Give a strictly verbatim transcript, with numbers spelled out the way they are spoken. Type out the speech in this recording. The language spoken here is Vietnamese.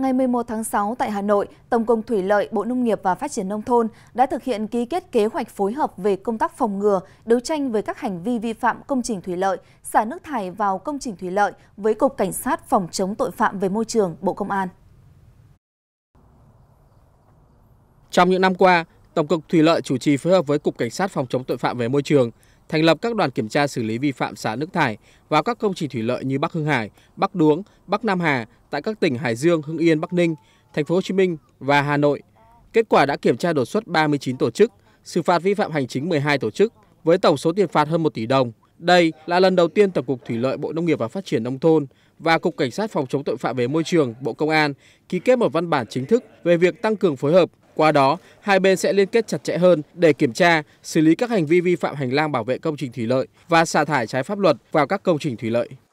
Ngày mười một tháng sáu tại Hà Nội, Tổng cục Thủy lợi, Bộ Nông nghiệp và Phát triển Nông thôn đã thực hiện ký kết kế hoạch phối hợp về công tác phòng ngừa, đấu tranh với các hành vi vi phạm công trình thủy lợi, xả nước thải vào công trình thủy lợi với Cục Cảnh sát phòng chống tội phạm về môi trường, Bộ Công an. Trong những năm qua, Tổng cục Thủy lợi chủ trì phối hợp với Cục Cảnh sát phòng chống tội phạm về môi trường, thành lập các đoàn kiểm tra xử lý vi phạm xả nước thải vào các công trình thủy lợi như Bắc Hưng Hải, Bắc Đuống, Bắc Nam Hà tại các tỉnh Hải Dương, Hưng Yên, Bắc Ninh, Thành phố Hồ Chí Minh và Hà Nội. Kết quả đã kiểm tra đột xuất ba mươi chín tổ chức, xử phạt vi phạm hành chính mười hai tổ chức với tổng số tiền phạt hơn một tỷ đồng. Đây là lần đầu tiên Tổng cục Thủy lợi, Bộ Nông nghiệp và Phát triển Nông thôn và Cục Cảnh sát phòng chống tội phạm về môi trường, Bộ Công an ký kết một văn bản chính thức về việc tăng cường phối hợp. Qua đó, hai bên sẽ liên kết chặt chẽ hơn để kiểm tra, xử lý các hành vi vi phạm hành lang bảo vệ công trình thủy lợi và xả thải trái pháp luật vào các công trình thủy lợi.